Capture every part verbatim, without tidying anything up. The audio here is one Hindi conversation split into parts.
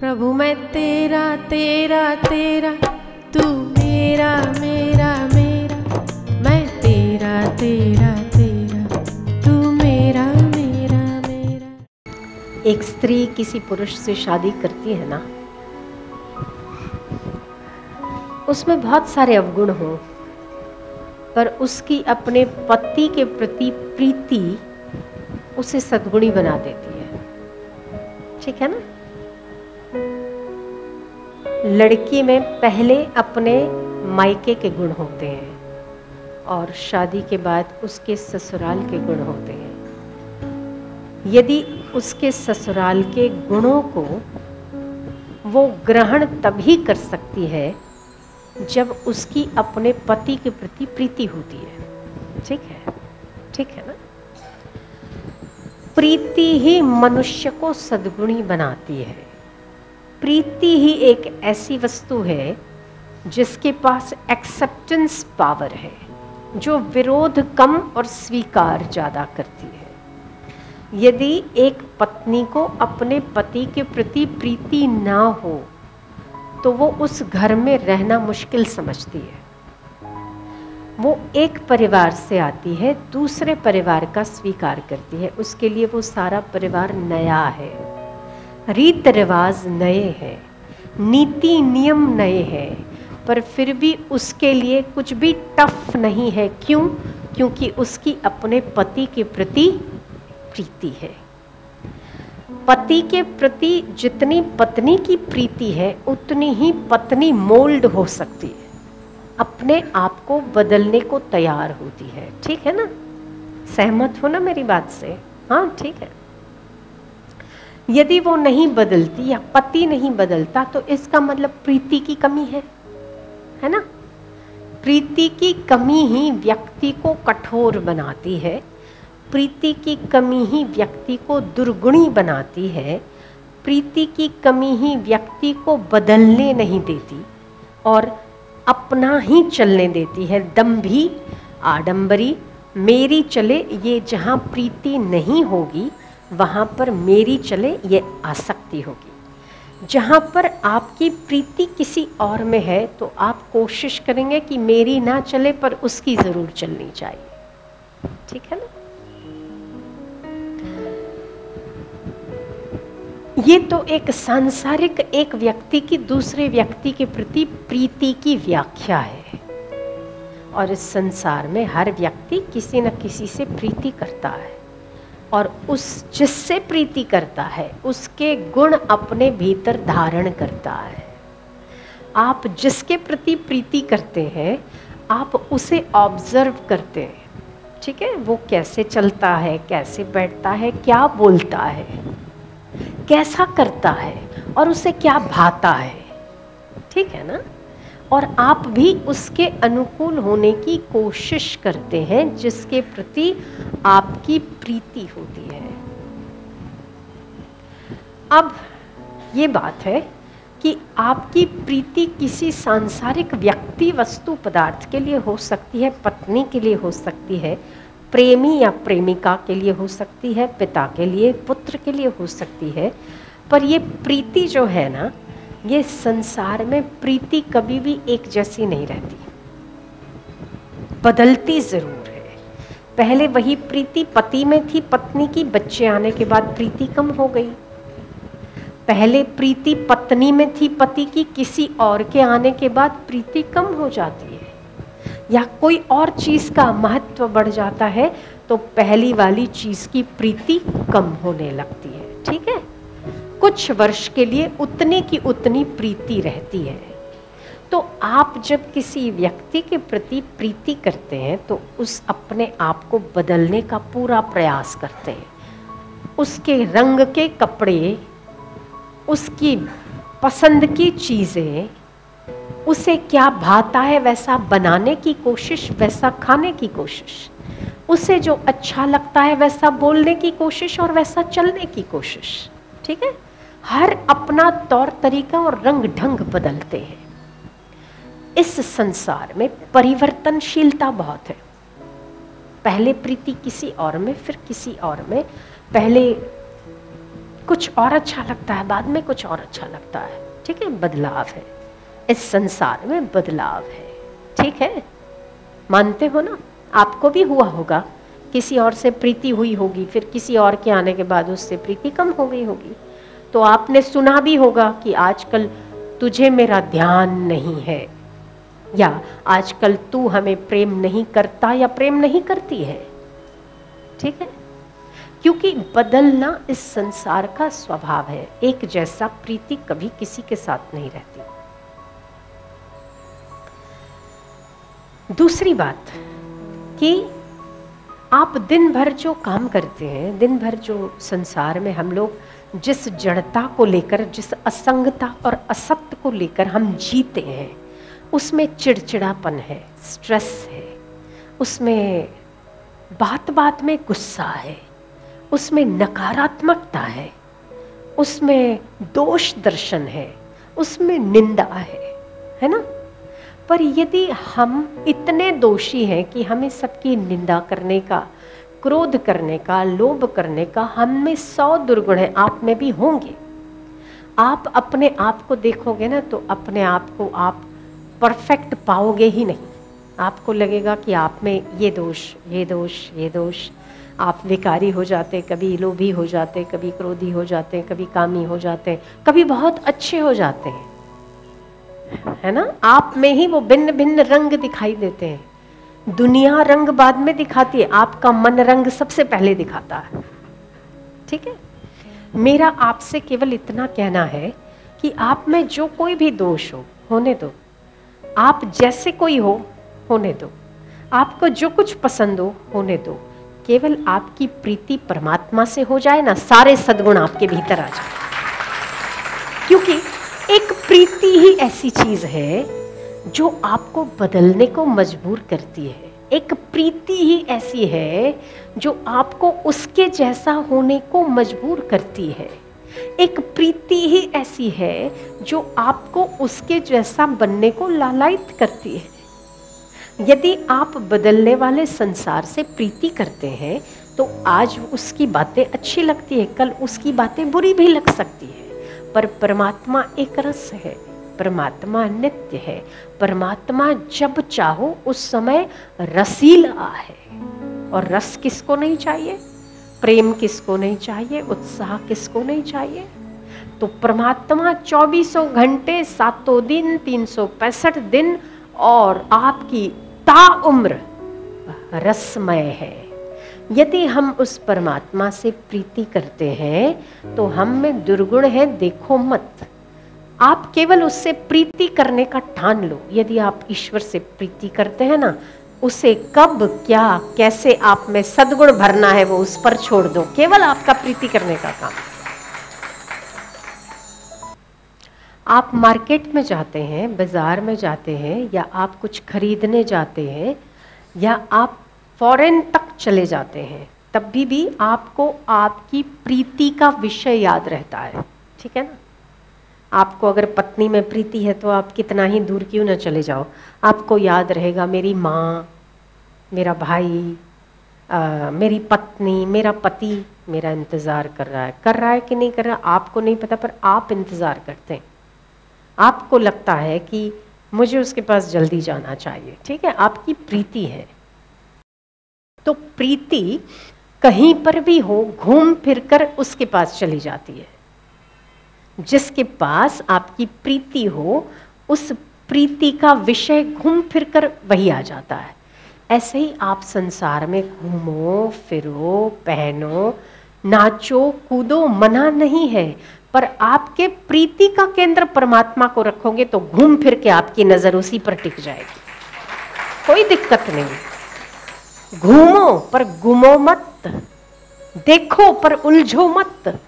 प्रभु मैं तेरा तेरा तेरा, तू मेरा मेरा मेरा, मैं तेरा तेरा तेरा, तू मेरा मेरा मेरा। एक स्त्री किसी पुरुष से शादी करती है ना, उसमें बहुत सारे अवगुण हों, पर उसकी अपने पति के प्रति प्रीति उसे सद्गुणी बना देती है। ठीक है ना। लड़की में पहले अपने मायके के गुण होते हैं और शादी के बाद उसके ससुराल के गुण होते हैं। यदि उसके ससुराल के गुणों को वो ग्रहण तभी कर सकती है जब उसकी अपने पति के प्रति प्रीति होती है। ठीक है, ठीक है ना। प्रीति ही मनुष्य को सद्गुणी बनाती है। प्रीति ही एक ऐसी वस्तु है जिसके पास एक्सेप्टेंस पावर है, जो विरोध कम और स्वीकार ज़्यादा करती है। यदि एक पत्नी को अपने पति के प्रति प्रीति ना हो तो वो उस घर में रहना मुश्किल समझती है। वो एक परिवार से आती है, दूसरे परिवार का स्वीकार करती है, उसके लिए वो सारा परिवार नया है, रीत रिवाज नए हैं, नीति नियम नए हैं, पर फिर भी उसके लिए कुछ भी टफ नहीं है। क्यों? क्योंकि उसकी अपने पति के प्रति प्रीति है। पति के प्रति जितनी पत्नी की प्रीति है उतनी ही पत्नी मोल्ड हो सकती है, अपने आप को बदलने को तैयार होती है। ठीक है ना, सहमत हो ना मेरी बात से? हाँ, ठीक है। यदि वो नहीं बदलती या पति नहीं बदलता तो इसका मतलब प्रीति की कमी है, है ना। प्रीति की कमी ही व्यक्ति को कठोर बनाती है, प्रीति की कमी ही व्यक्ति को दुर्गुणी बनाती है, प्रीति की कमी ही व्यक्ति को बदलने नहीं देती और अपना ही चलने देती है। दंभी, आडंबरी, मेरी चले, ये जहाँ प्रीति नहीं होगी वहाँ पर मेरी चले, ये आसक्ति होगी। जहाँ पर आपकी प्रीति किसी और में है तो आप कोशिश करेंगे कि मेरी ना चले पर उसकी ज़रूर चलनी चाहिए। ठीक है ना। ये तो एक सांसारिक, एक व्यक्ति की दूसरे व्यक्ति के प्रति प्रीति की व्याख्या है। और इस संसार में हर व्यक्ति किसी न किसी से प्रीति करता है और उस जिससे प्रीति करता है उसके गुण अपने भीतर धारण करता है। आप जिसके प्रति प्रीति करते हैं आप उसे ऑब्जर्व करते हैं। ठीक है, वो कैसे चलता है, कैसे बैठता है, क्या बोलता है, कैसा करता है और उसे क्या भाता है। ठीक है ना। और आप भी उसके अनुकूल होने की कोशिश करते हैं जिसके प्रति आपकी प्रीति होती है। अब ये बात है कि आपकी प्रीति किसी सांसारिक व्यक्ति, वस्तु, पदार्थ के लिए हो सकती है, पत्नी के लिए हो सकती है, प्रेमी या प्रेमिका के लिए हो सकती है, पिता के लिए, पुत्र के लिए हो सकती है। पर ये प्रीति जो है ना, ये संसार में प्रीति कभी भी एक जैसी नहीं रहती, बदलती ज़रूर है। पहले वही प्रीति पति में थी, पत्नी की, बच्चे आने के बाद प्रीति कम हो गई। पहले प्रीति पत्नी में थी, पति की, किसी और के आने के बाद प्रीति कम हो जाती है या कोई और चीज़ का महत्व बढ़ जाता है तो पहली वाली चीज़ की प्रीति कम होने लगती है। ठीक है, कुछ वर्ष के लिए उतने की उतनी प्रीति रहती है। तो आप जब किसी व्यक्ति के प्रति प्रीति करते हैं तो उस अपने आप को बदलने का पूरा प्रयास करते हैं। उसके रंग के कपड़े, उसकी पसंद की चीज़ें, उसे क्या भाता है वैसा बनाने की कोशिश, वैसा खाने की कोशिश, उसे जो अच्छा लगता है वैसा बोलने की कोशिश और वैसा चलने की कोशिश। ठीक है, हर अपना तौर तरीका और रंग ढंग बदलते हैं। इस संसार में परिवर्तनशीलता बहुत है। पहले प्रीति किसी और में, फिर किसी और में, पहले कुछ और अच्छा लगता है, बाद में कुछ और अच्छा लगता है। ठीक है, बदलाव है इस संसार में, बदलाव है। ठीक है, मानते हो ना? आपको भी हुआ होगा, किसी और से प्रीति हुई होगी, फिर किसी और के आने के बाद उससे प्रीति कम हो गई होगी। तो आपने सुना भी होगा कि आजकल तुझे मेरा ध्यान नहीं है, या आजकल तू हमें प्रेम नहीं करता या प्रेम नहीं करती है। ठीक है, क्योंकि बदलना इस संसार का स्वभाव है। एक जैसा प्रीति कभी किसी के साथ नहीं रहती। दूसरी बात कि आप दिन भर जो काम करते हैं, दिन भर जो संसार में हम लोग जिस जड़ता को लेकर, जिस असंगता और असत्य को लेकर हम जीते हैं, उसमें चिड़चिड़ापन है, स्ट्रेस है, उसमें बात बात में गुस्सा है, उसमें नकारात्मकता है, उसमें दोष दर्शन है, उसमें निंदा है, है ना? पर यदि हम इतने दोषी हैं कि हमें सबकी निंदा करने का, क्रोध करने का, लोभ करने का, हम में सौ दुर्गुण हैं, आप में भी होंगे। आप अपने आप को देखोगे ना तो अपने आप को आप परफेक्ट पाओगे ही नहीं। आपको लगेगा कि आप में ये दोष, ये दोष, ये दोष। आप विकारी हो जाते, कभी लोभी हो जाते, कभी क्रोधी हो जाते, कभी कामी हो जाते, कभी बहुत अच्छे हो जाते हैं, है ना? आप में ही वो भिन्न भिन्न रंग दिखाई देते हैं। दुनिया रंग बाद में दिखाती है, आपका मन रंग सबसे पहले दिखाता है। ठीक है, मेरा आपसे केवल इतना कहना है कि आप में जो कोई भी दोष हो, होने दो। आप जैसे कोई हो, होने दो। आपको जो कुछ पसंद हो, होने दो। केवल आपकी प्रीति परमात्मा से हो जाए ना, सारे सद्गुण आपके भीतर आ जाए। क्योंकि एक प्रीति ही ऐसी चीज है जो आपको बदलने को मजबूर करती है। एक प्रीति ही ऐसी है जो आपको उसके जैसा होने को मजबूर करती है। एक प्रीति ही ऐसी है जो आपको उसके जैसा बनने को लालायित करती है। यदि आप बदलने वाले संसार से प्रीति करते हैं तो आज उसकी बातें अच्छी लगती है, कल उसकी बातें बुरी भी लग सकती है। पर परमात्मा एक रस है, परमात्मा नित्य है, परमात्मा जब चाहो उस समय रसीला है। और रस किसको नहीं चाहिए? प्रेम किसको नहीं चाहिए? उत्साह किसको नहीं चाहिए? तो परमात्मा चौबीसों घंटे, सातों दिन, तीन सौ पैंसठ दिन और आपकी ताउम्र रसमय है। यदि हम उस परमात्मा से प्रीति करते हैं तो हम में दुर्गुण है देखो मत। आप केवल उससे प्रीति करने का ठान लो। यदि आप ईश्वर से प्रीति करते हैं ना, उसे कब, क्या, कैसे आप में सद्गुण भरना है वो उस पर छोड़ दो। केवल आपका प्रीति करने का काम। आप मार्केट में जाते हैं, बाजार में जाते हैं, या आप कुछ खरीदने जाते हैं, या आप फॉरेन तक चले जाते हैं, तब भी, भी आपको आपकी प्रीति का विषय याद रहता है। ठीक है ना? आपको अगर पत्नी में प्रीति है तो आप कितना ही दूर क्यों ना चले जाओ, आपको याद रहेगा मेरी माँ, मेरा भाई, आ, मेरी पत्नी, मेरा पति मेरा इंतज़ार कर रहा है। कर रहा है कि नहीं कर रहा आपको नहीं पता, पर आप इंतज़ार करते हैं। आपको लगता है कि मुझे उसके पास जल्दी जाना चाहिए। ठीक है, आपकी प्रीति है। तो प्रीति कहीं पर भी हो, घूम फिर कर उसके पास चली जाती है। जिसके पास आपकी प्रीति हो, उस प्रीति का विषय घूम फिर कर वही आ जाता है। ऐसे ही आप संसार में घूमो, फिरो, पहनो, नाचो, कूदो, मना नहीं है, पर आपके प्रीति का केंद्र परमात्मा को रखोगे तो घूम फिर के आपकी नजर उसी पर टिक जाएगी। कोई दिक्कत नहीं। घूमो पर घूमो मत, देखो पर उलझो मत,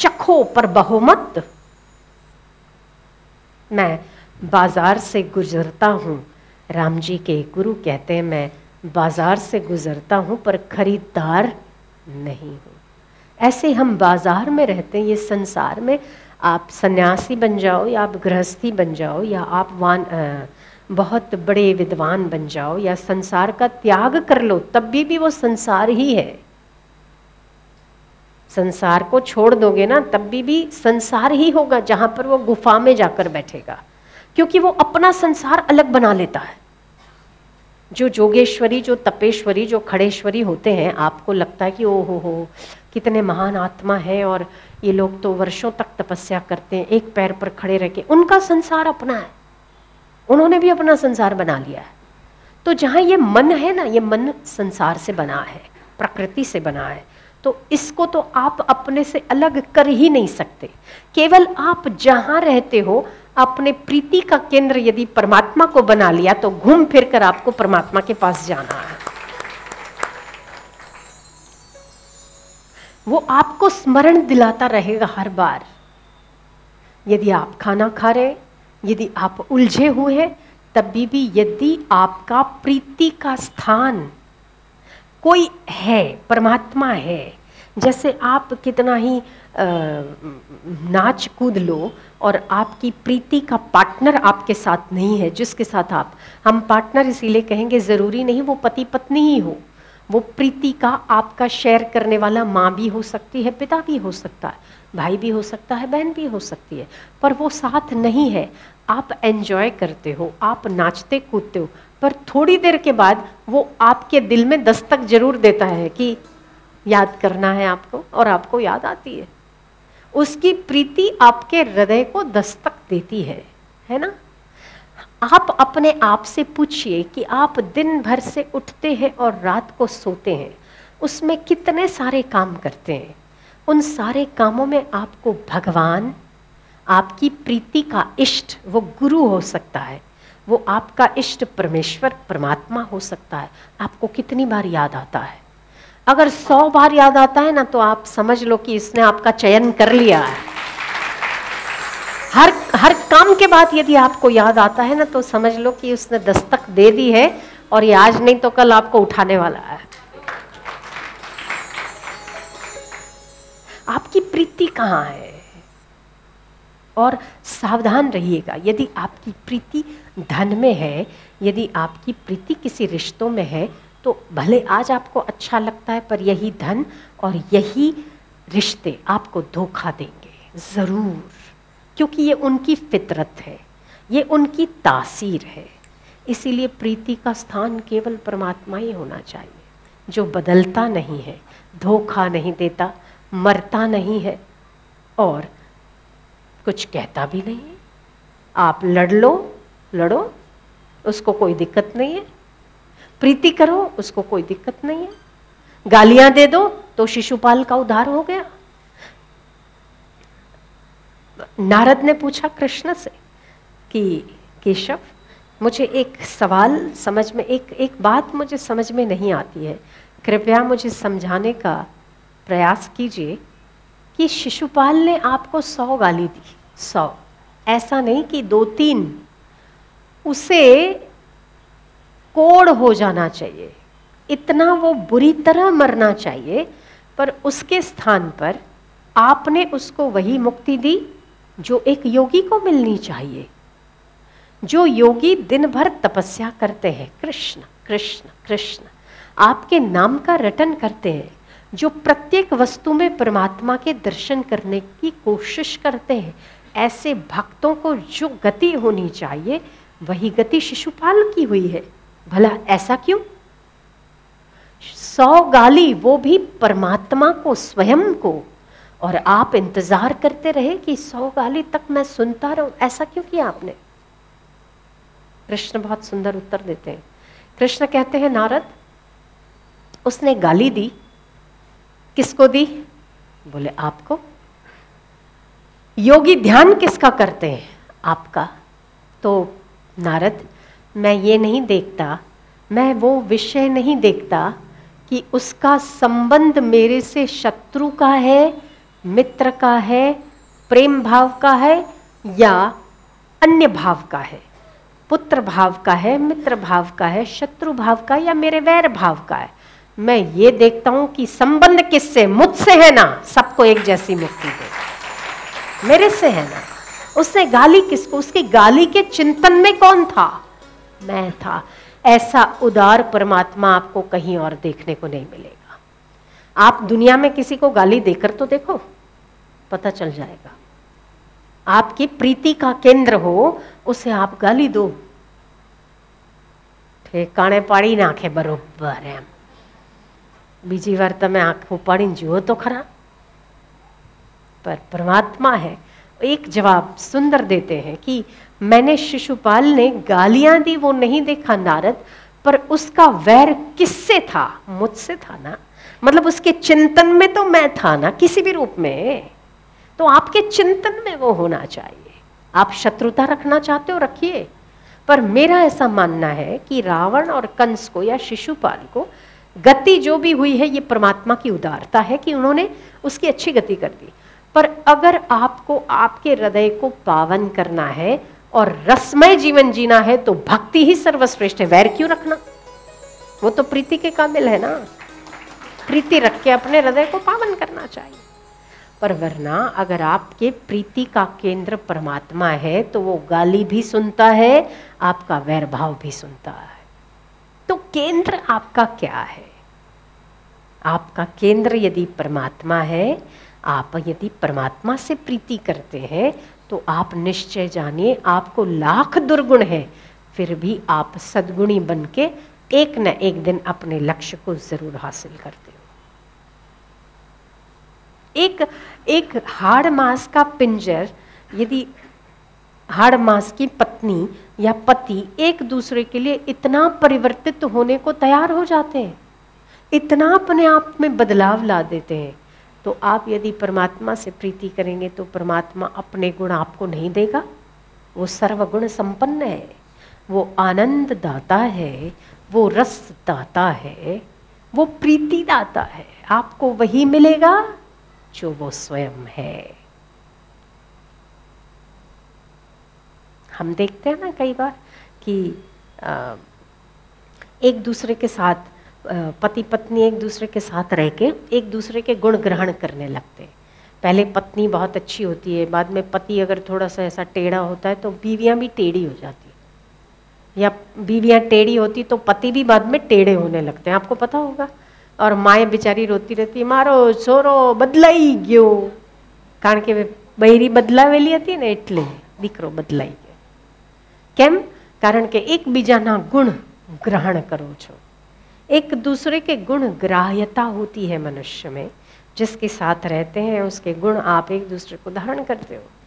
चखो पर बहो मत। मैं बाजार से गुजरता हूँ, राम जी के गुरु कहते हैं मैं बाजार से गुजरता हूँ पर खरीदार नहीं हूँ। ऐसे हम बाजार में रहते हैं। ये संसार में आप सन्यासी बन जाओ, या आप गृहस्थी बन जाओ, या आप वान आ, बहुत बड़े विद्वान बन जाओ, या संसार का त्याग कर लो, तब भी, भी वो संसार ही है। संसार को छोड़ दोगे ना तब भी, भी संसार ही होगा जहाँ पर वो गुफा में जाकर बैठेगा, क्योंकि वो अपना संसार अलग बना लेता है। जो जोगेश्वरी, जो तपेश्वरी, जो खड़ेश्वरी होते हैं, आपको लगता है कि ओ हो हो कितने महान आत्मा हैं और ये लोग तो वर्षों तक तपस्या करते हैं, एक पैर पर खड़े रह के, उनका संसार अपना है, उन्होंने भी अपना संसार बना लिया है। तो जहाँ ये मन है ना, ये मन संसार से बना है, प्रकृति से बना है, तो इसको तो आप अपने से अलग कर ही नहीं सकते। केवल आप जहाँ रहते हो अपने प्रीति का केंद्र यदि परमात्मा को बना लिया तो घूम फिर कर आपको परमात्मा के पास जाना है। वो आपको स्मरण दिलाता रहेगा हर बार। यदि आप खाना खा रहे, यदि आप उलझे हुए हैं, तभी भी यदि आपका प्रीति का स्थान कोई है, परमात्मा है। जैसे आप कितना ही आ, नाच कूद लो और आपकी प्रीति का पार्टनर आपके साथ नहीं है, जिसके साथ आप, हम पार्टनर इसीलिए कहेंगे, ज़रूरी नहीं वो पति पत्नी ही हो, वो प्रीति का आपका शेयर करने वाला माँ भी हो सकती है, पिता भी हो सकता है, भाई भी हो सकता है, बहन भी हो सकती है, पर वो साथ नहीं है। आप एंजॉय करते हो, आप नाचते कूदते हो, पर थोड़ी देर के बाद वो आपके दिल में दस्तक जरूर देता है कि याद करना है आपको, और आपको याद आती है। उसकी प्रीति आपके हृदय को दस्तक देती है, है ना। आप अपने आप से पूछिए कि आप दिन भर से उठते हैं और रात को सोते हैं, उसमें कितने सारे काम करते हैं। उन सारे कामों में आपको भगवान, आपकी प्रीति का इष्ट, वो गुरु हो सकता है, वो आपका इष्ट परमेश्वर परमात्मा हो सकता है, आपको कितनी बार याद आता है। अगर सौ बार याद आता है ना तो आप समझ लो कि इसने आपका चयन कर लिया है। हर हर काम के बाद यदि आपको याद आता है ना तो समझ लो कि उसने दस्तक दे दी है, और ये आज नहीं तो कल आपको उठाने वाला है। आपकी प्रीति कहाँ है? और सावधान रहिएगा, यदि आपकी प्रीति धन में है, यदि आपकी प्रीति किसी रिश्तों में है, तो भले आज आपको अच्छा लगता है, पर यही धन और यही रिश्ते आपको धोखा देंगे ज़रूर, क्योंकि ये उनकी फितरत है, ये उनकी तासीर है। इसीलिए प्रीति का स्थान केवल परमात्मा ही होना चाहिए, जो बदलता नहीं है, धोखा नहीं देता, मरता नहीं है और कुछ कहता भी नहीं। आप लड़ लो, लड़ो, उसको कोई दिक्कत नहीं है, प्रीति करो, उसको कोई दिक्कत नहीं है, गालियां दे दो तो शिशुपाल का उद्धार हो गया। नारद ने पूछा कृष्ण से कि केशव, मुझे एक सवाल समझ में, एक एक बात मुझे समझ में नहीं आती है, कृपया मुझे समझाने का प्रयास कीजिए कि शिशुपाल ने आपको सौ गाली दी, सौ, ऐसा नहीं कि दो तीन, उसे कोड़ हो जाना चाहिए, इतना वो बुरी तरह मरना चाहिए, पर उसके स्थान पर आपने उसको वही मुक्ति दी जो एक योगी को मिलनी चाहिए। जो योगी दिन भर तपस्या करते हैं, कृष्ण कृष्ण कृष्ण आपके नाम का रटन करते हैं, जो प्रत्येक वस्तु में परमात्मा के दर्शन करने की कोशिश करते हैं, ऐसे भक्तों को जो गति होनी चाहिए वही गति शिशुपाल की हुई है। भला ऐसा क्यों? सौ गाली, वो भी परमात्मा को, स्वयं को, और आप इंतजार करते रहे कि सौ गाली तक मैं सुनता रहूं, ऐसा क्यों किया आपने? कृष्ण बहुत सुंदर उत्तर देते हैं। कृष्ण कहते हैं, नारद, उसने गाली दी, किसको दी? बोले आपको। योगी ध्यान किसका करते हैं? आपका। तो नारद, मैं ये नहीं देखता, मैं वो विषय नहीं देखता कि उसका संबंध मेरे से शत्रु का है, मित्र का है, प्रेम भाव का है या अन्य भाव का है, पुत्र भाव का है, मित्र भाव का है, शत्रु भाव का या मेरे वैर भाव का है। मैं ये देखता हूँ कि संबंध किससे, मुझसे है ना, सबको एक जैसी मुक्ति दे, मेरे से है ना। उसने गाली किसको, उसकी गाली के चिंतन में कौन था? मैं था। ऐसा उदार परमात्मा आपको कहीं और देखने को नहीं मिलेगा। आप दुनिया में किसी को गाली देकर तो देखो, पता चल जाएगा। आपकी प्रीति का केंद्र हो उसे आप गाली दो, ठेकाणे पाड़ी नाखे बरोबर एम। बीजी वार तमे आँख उपाड़ीने जुओ तो खरा, पर परमात्मा है एक जवाब सुंदर देते हैं कि मैंने शिशुपाल ने गालियां दी वो नहीं देखा नारद, पर उसका वैर किससे था? मुझसे था ना। मतलब उसके चिंतन में तो मैं था ना किसी भी रूप में, तो आपके चिंतन में वो होना चाहिए। आप शत्रुता रखना चाहते हो रखिए, पर मेरा ऐसा मानना है कि रावण और कंस को या शिशुपाल को गति जो भी हुई है ये परमात्मा की उदारता है कि उन्होंने उसकी अच्छी गति कर दी। पर अगर आपको आपके हृदय को पावन करना है और रसमय जीवन जीना है तो भक्ति ही सर्वश्रेष्ठ है। वैर क्यों रखना? वो तो प्रीति के काबिल है ना। प्रीति रख के अपने हृदय को पावन करना चाहिए। पर वरना अगर आपके प्रीति का केंद्र परमात्मा है तो वो गाली भी सुनता है, आपका वैर भाव भी सुनता है। तो केंद्र आपका क्या है? आपका केंद्र यदि परमात्मा है, आप यदि परमात्मा से प्रीति करते हैं तो आप निश्चय जानिए आपको लाख दुर्गुण है, फिर भी आप सद्गुणी बन के एक न एक दिन अपने लक्ष्य को जरूर हासिल करते हो। एक एक हाड़ मास का पिंजर, यदि हाड़ मास की पत्नी या पति एक दूसरे के लिए इतना परिवर्तित होने को तैयार हो जाते हैं, इतना अपने आप में बदलाव ला देते हैं, तो आप यदि परमात्मा से प्रीति करेंगे तो परमात्मा अपने गुण आपको नहीं देगा। वो सर्वगुण संपन्न है, वो आनंद दाता है, वो रस दाता है, वो प्रीति दाता है। आपको वही मिलेगा जो वो स्वयं है। हम देखते हैं ना कई बार कि आ, एक दूसरे के साथ पति पत्नी एक दूसरे के साथ रह के एक दूसरे के गुण ग्रहण करने लगते हैं। पहले पत्नी बहुत अच्छी होती है, बाद में पति अगर थोड़ा सा ऐसा टेढ़ा होता है तो बीवियां भी टेढ़ी हो जाती है, या बीवियां टेढ़ी होती तो पति भी बाद में टेढ़े होने लगते हैं, आपको पता होगा। और माएँ बेचारी रोती रहती है, मारो छोरो बदलाई गयो, कारण के बहिरी बदलावेली थी ने एटले दीकरो बदलाई गयो। केम? कारण के एकबीजाना गुण ग्रहण करो छो। एक दूसरे के गुण ग्राह्यता होती है मनुष्य में, जिसके साथ रहते हैं उसके गुण आप एक दूसरे को धारण करते हो।